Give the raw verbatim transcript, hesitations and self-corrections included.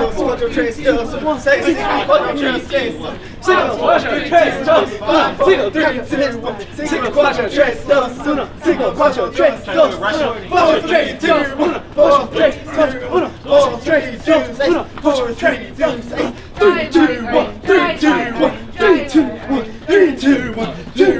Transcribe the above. Put your trace down. Six. Put your trace down. Six. Put your trace down. Five. Six. Three. Six. Put your trace down. Six. Put your trace down. Put your trace down. Put your trace down. Put your trace down. Put your trace down. Three, two, one. Three, two, one. Three, two, one. Three, two, one. Three, two, one.